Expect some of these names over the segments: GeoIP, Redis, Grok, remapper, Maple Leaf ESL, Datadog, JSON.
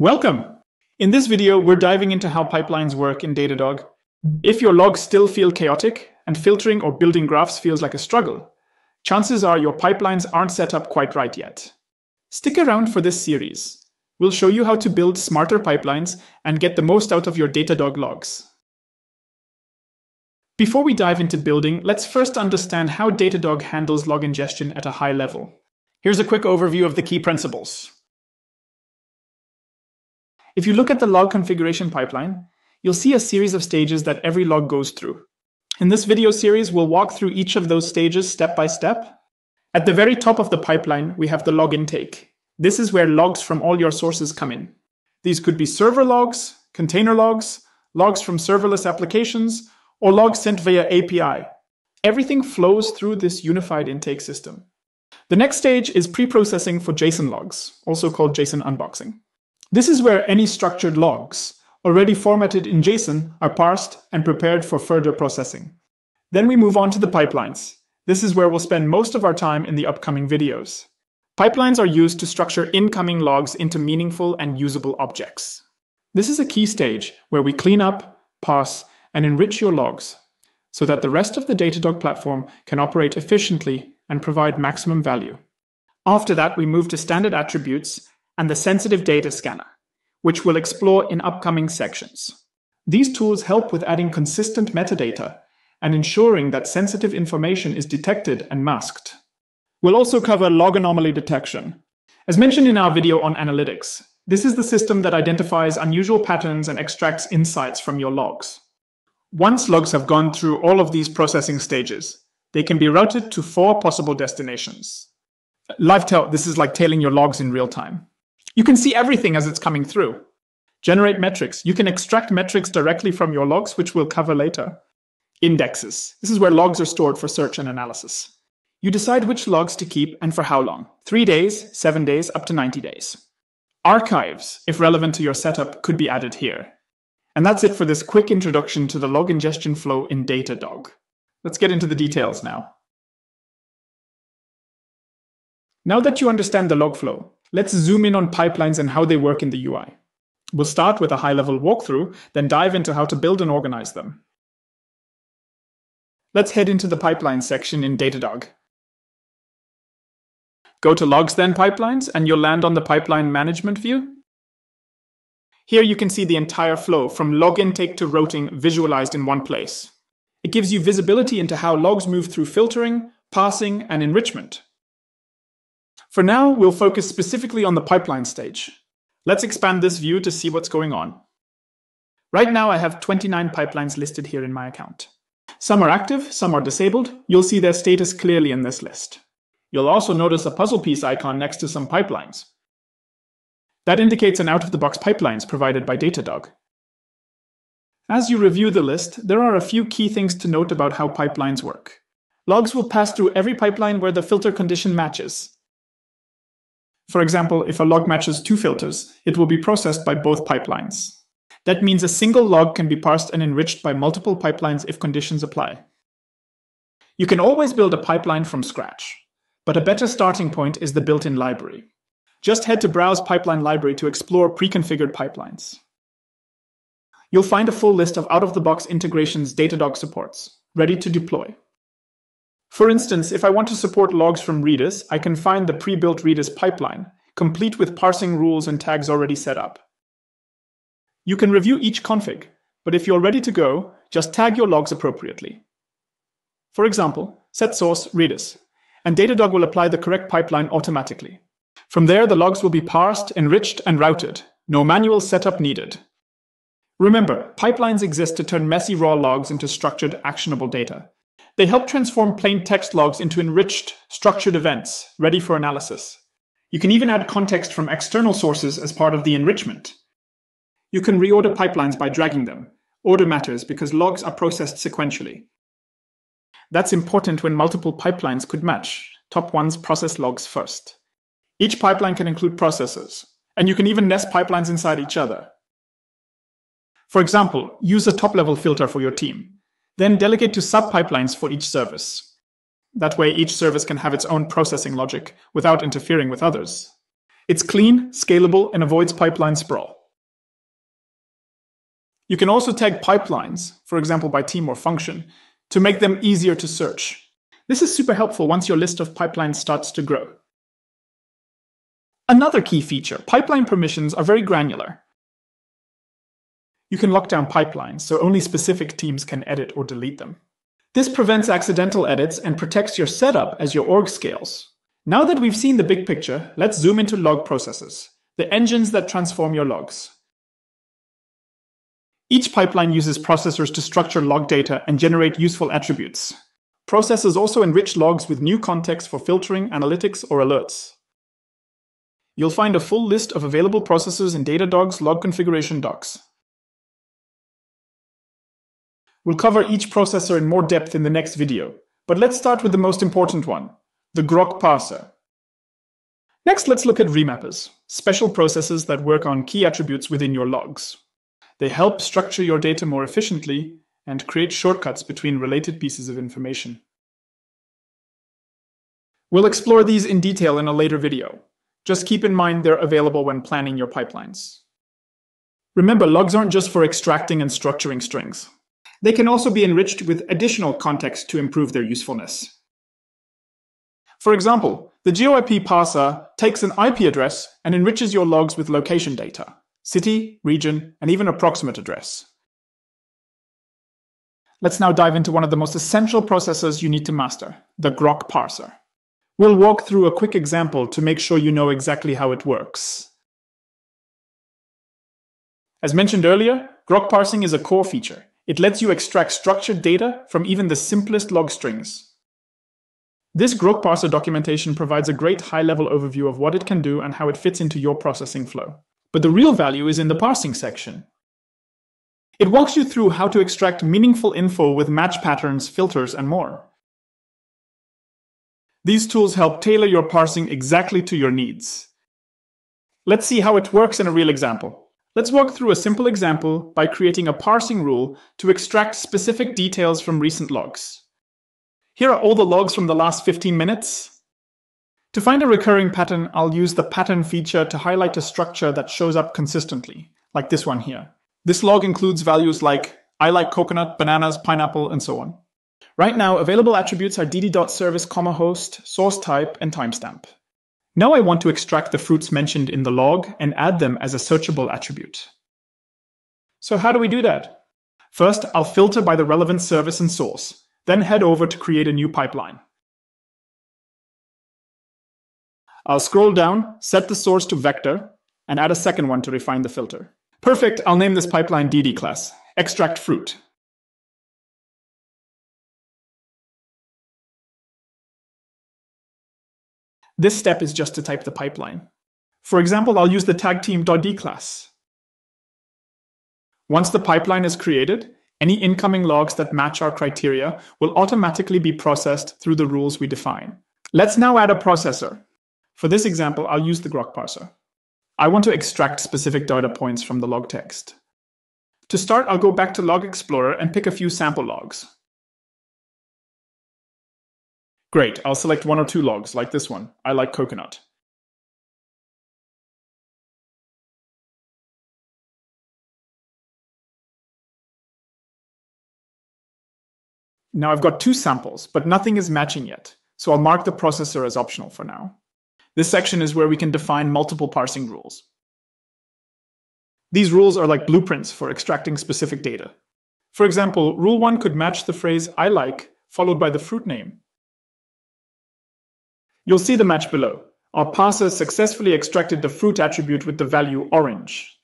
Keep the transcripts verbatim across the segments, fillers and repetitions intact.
Welcome. In this video, we're diving into how pipelines work in Datadog. If your logs still feel chaotic and filtering or building graphs feels like a struggle, chances are your pipelines aren't set up quite right yet. Stick around for this series. We'll show you how to build smarter pipelines and get the most out of your Datadog logs. Before we dive into building, let's first understand how Datadog handles log ingestion at a high level. Here's a quick overview of the key principles. If you look at the log configuration pipeline, you'll see a series of stages that every log goes through. In this video series, we'll walk through each of those stages step by step. At the very top of the pipeline, we have the log intake. This is where logs from all your sources come in. These could be server logs, container logs, logs from serverless applications, or logs sent via A P I. Everything flows through this unified intake system. The next stage is pre-processing for JSON logs, also called JSON unboxing. This is where any structured logs, already formatted in JSON, are parsed and prepared for further processing. Then we move on to the pipelines. This is where we'll spend most of our time in the upcoming videos. Pipelines are used to structure incoming logs into meaningful and usable objects. This is a key stage where we clean up, parse, and enrich your logs so that the rest of the Datadog platform can operate efficiently and provide maximum value. After that, we move to standard attributes and the sensitive data scanner, which we'll explore in upcoming sections. These tools help with adding consistent metadata and ensuring that sensitive information is detected and masked. We'll also cover log anomaly detection. As mentioned in our video on analytics, this is the system that identifies unusual patterns and extracts insights from your logs. Once logs have gone through all of these processing stages, they can be routed to four possible destinations. Live tail, this is like tailing your logs in real time. You can see everything as it's coming through. Generate metrics. You can extract metrics directly from your logs, which we'll cover later. Indexes. This is where logs are stored for search and analysis. You decide which logs to keep and for how long. Three days, seven days, up to ninety days. Archives, if relevant to your setup, could be added here. And that's it for this quick introduction to the log ingestion flow in Datadog. Let's get into the details now. Now that you understand the log flow, let's zoom in on pipelines and how they work in the U I. We'll start with a high-level walkthrough, then dive into how to build and organize them. Let's head into the pipeline section in Datadog. Go to Logs then Pipelines, and you'll land on the Pipeline Management view. Here you can see the entire flow from log intake to routing visualized in one place. It gives you visibility into how logs move through filtering, parsing, and enrichment. For now, we'll focus specifically on the pipeline stage. Let's expand this view to see what's going on. Right now, I have twenty-nine pipelines listed here in my account. Some are active, some are disabled. You'll see their status clearly in this list. You'll also notice a puzzle piece icon next to some pipelines. That indicates an out-of-the-box pipelines provided by Datadog. As you review the list, there are a few key things to note about how pipelines work. Logs will pass through every pipeline where the filter condition matches. For example, if a log matches two filters, it will be processed by both pipelines. That means a single log can be parsed and enriched by multiple pipelines if conditions apply. You can always build a pipeline from scratch, but a better starting point is the built-in library. Just head to Browse Pipeline Library to explore pre-configured pipelines. You'll find a full list of out-of-the-box integrations Datadog supports, ready to deploy. For instance, if I want to support logs from Redis, I can find the pre-built Redis pipeline, complete with parsing rules and tags already set up. You can review each config, but if you're ready to go, just tag your logs appropriately. For example, set source Redis, and Datadog will apply the correct pipeline automatically. From there, the logs will be parsed, enriched, and routed. No manual setup needed. Remember, pipelines exist to turn messy raw logs into structured, actionable data. They help transform plain text logs into enriched, structured events, ready for analysis. You can even add context from external sources as part of the enrichment. You can reorder pipelines by dragging them. Order matters because logs are processed sequentially. That's important when multiple pipelines could match. Top ones process logs first. Each pipeline can include processes, and you can even nest pipelines inside each other. For example, use a top-level filter for your team. Then delegate to sub-pipelines for each service. That way, each service can have its own processing logic without interfering with others. It's clean, scalable, and avoids pipeline sprawl. You can also tag pipelines, for example by team or function, to make them easier to search. This is super helpful once your list of pipelines starts to grow. Another key feature, pipeline permissions are very granular. You can lock down pipelines, so only specific teams can edit or delete them. This prevents accidental edits and protects your setup as your org scales. Now that we've seen the big picture, let's zoom into log processes, the engines that transform your logs. Each pipeline uses processors to structure log data and generate useful attributes. Processes also enrich logs with new context for filtering, analytics, or alerts. You'll find a full list of available processes in Datadog's log configuration docs. We'll cover each processor in more depth in the next video, but let's start with the most important one, the Grok parser. Next, let's look at remappers, special processes that work on key attributes within your logs. They help structure your data more efficiently and create shortcuts between related pieces of information. We'll explore these in detail in a later video. Just keep in mind they're available when planning your pipelines. Remember, logs aren't just for extracting and structuring strings. They can also be enriched with additional context to improve their usefulness. For example, the GeoIP parser takes an I P address and enriches your logs with location data, city, region, and even approximate address. Let's now dive into one of the most essential processes you need to master, the Grok parser. We'll walk through a quick example to make sure you know exactly how it works. As mentioned earlier, Grok parsing is a core feature. It lets you extract structured data from even the simplest log strings. This Grok parser documentation provides a great high-level overview of what it can do and how it fits into your processing flow. But the real value is in the parsing section. It walks you through how to extract meaningful info with match patterns, filters, and more. These tools help tailor your parsing exactly to your needs. Let's see how it works in a real example. Let's walk through a simple example by creating a parsing rule to extract specific details from recent logs. Here are all the logs from the last fifteen minutes. To find a recurring pattern, I'll use the pattern feature to highlight a structure that shows up consistently, like this one here. This log includes values like I like coconut, bananas, pineapple, and so on. Right now, available attributes are dd.service, host, source type, and timestamp. Now I want to extract the fruits mentioned in the log and add them as a searchable attribute. So how do we do that? First, I'll filter by the relevant service and source, then head over to create a new pipeline. I'll scroll down, set the source to vector, and add a second one to refine the filter. Perfect, I'll name this pipeline D D class, extract fruit. This step is just to type the pipeline. For example, I'll use the tag team.d class. Once the pipeline is created, any incoming logs that match our criteria will automatically be processed through the rules we define. Let's now add a processor. For this example, I'll use the Grok parser. I want to extract specific data points from the log text. To start, I'll go back to Log Explorer and pick a few sample logs. Great, I'll select one or two logs, like this one, I like coconut. Now I've got two samples, but nothing is matching yet, so I'll mark the processor as optional for now. This section is where we can define multiple parsing rules. These rules are like blueprints for extracting specific data. For example, rule one could match the phrase I like, followed by the fruit name. You'll see the match below. Our parser successfully extracted the fruit attribute with the value orange.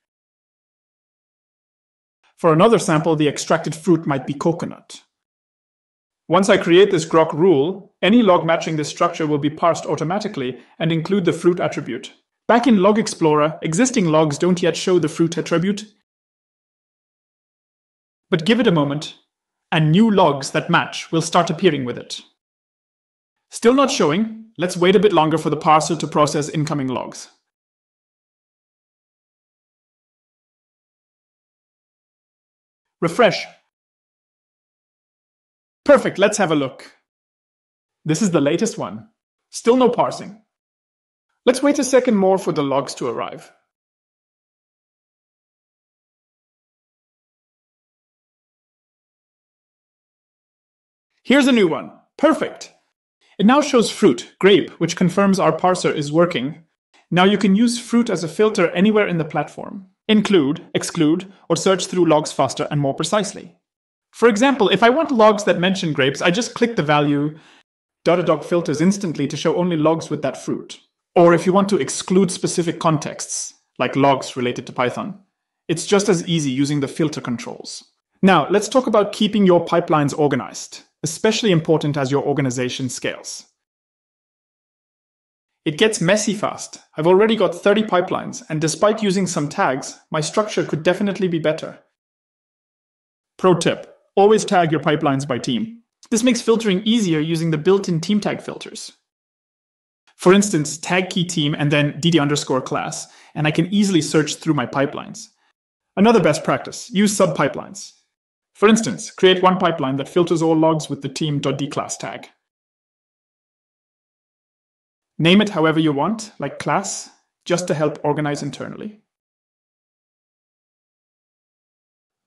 For another sample, the extracted fruit might be coconut. Once I create this Grok rule, any log matching this structure will be parsed automatically and include the fruit attribute. Back in Log Explorer, existing logs don't yet show the fruit attribute, but give it a moment, and new logs that match will start appearing with it. Still not showing, let's wait a bit longer for the parser to process incoming logs. Refresh. Perfect, let's have a look. This is the latest one. Still no parsing. Let's wait a second more for the logs to arrive. Here's a new one. Perfect. It now shows fruit, grape, which confirms our parser is working. Now you can use fruit as a filter anywhere in the platform. Include, exclude, or search through logs faster and more precisely. For example, if I want logs that mention grapes, I just click the value. Datadog filters instantly to show only logs with that fruit. Or if you want to exclude specific contexts, like logs related to Python, it's just as easy using the filter controls. Now, let's talk about keeping your pipelines organized, especially important as your organization scales. It gets messy fast. I've already got thirty pipelines, and despite using some tags, my structure could definitely be better. Pro tip, always tag your pipelines by team. This makes filtering easier using the built-in team tag filters. For instance, tag key team and then dd underscore class, and I can easily search through my pipelines. Another best practice, use sub-pipelines. For instance, create one pipeline that filters all logs with the team.dclass tag. Name it however you want, like class, just to help organize internally.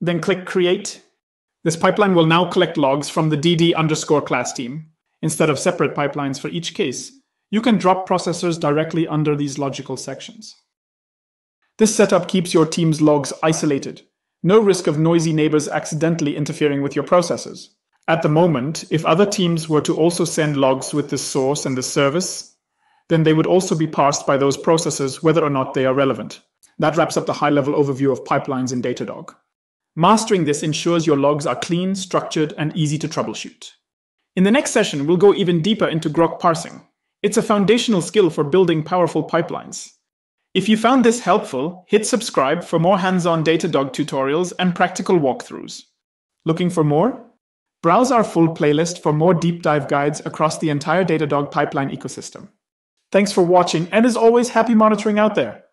Then click Create. This pipeline will now collect logs from the dd underscore class team, instead of separate pipelines for each case. You can drop processors directly under these logical sections. This setup keeps your team's logs isolated. No risk of noisy neighbors accidentally interfering with your processors. At the moment, if other teams were to also send logs with this source and this service, then they would also be parsed by those processors whether or not they are relevant. That wraps up the high-level overview of pipelines in Datadog. Mastering this ensures your logs are clean, structured, and easy to troubleshoot. In the next session, we'll go even deeper into Grok parsing. It's a foundational skill for building powerful pipelines. If you found this helpful, hit subscribe for more hands-on Datadog tutorials and practical walkthroughs. Looking for more? Browse our full playlist for more deep dive guides across the entire Datadog pipeline ecosystem. Thanks for watching, and as always, happy monitoring out there!